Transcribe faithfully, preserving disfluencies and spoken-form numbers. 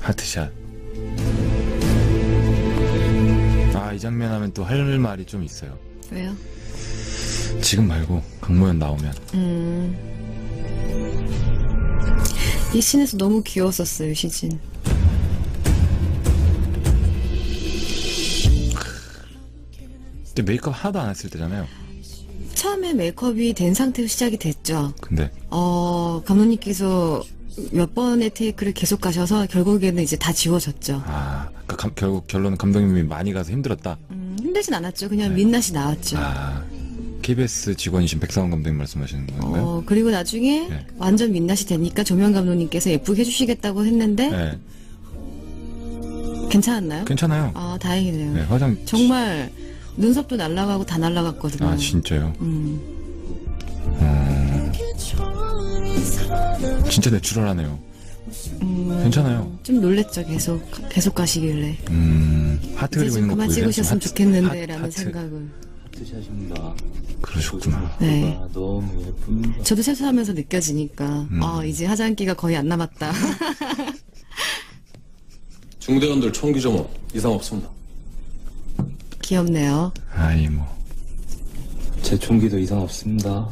하트샷. 아, 이 장면 하면 또 할 말이 좀 있어요. 왜요? 지금 말고 강모현 나오면. 음. 이 씬에서 너무 귀여웠었어요, 시진. 근데 메이크업 하나도 안 했을 때잖아요. 처음에 메이크업이 된 상태로 시작이 됐죠. 근데 어 감독님께서 몇 번의 테이크를 계속 가셔서 결국에는 이제 다 지워졌죠. 아, 그러니까 감, 결국 결론은 감독님이 많이 가서 힘들었다. 음, 힘들진 않았죠. 그냥 네. 민낯이 나왔죠. 아, 케이비에스 직원이신 백상원 감독님 말씀하시는 건가요? 어, 그리고 나중에 네. 완전 민낯이 되니까 조명 감독님께서 예쁘게 해주시겠다고 했는데 네. 괜찮았나요? 괜찮아요. 아, 다행이네요. 네, 화장 정말 눈썹도 날라가고 다 날라갔거든요. 아, 진짜요? 음. 음. 진짜 내추럴하네요. 음. 괜찮아요. 좀 놀랬죠, 계속 계속 가시길래. 음. 하트 그리고 있는 거 보이세요? 그만 찍으셨으면 좋겠는데라는 생각을. 하트샷입니다. 그러셨구나. 네. 너무 예쁩니다. 저도 세수하면서 느껴지니까 음. 아, 이제 화장기가 거의 안 남았다. 중대원들 총기 점호 이상 없습니다. 귀엽네요. 아이 뭐. 제 총기도 이상 없습니다.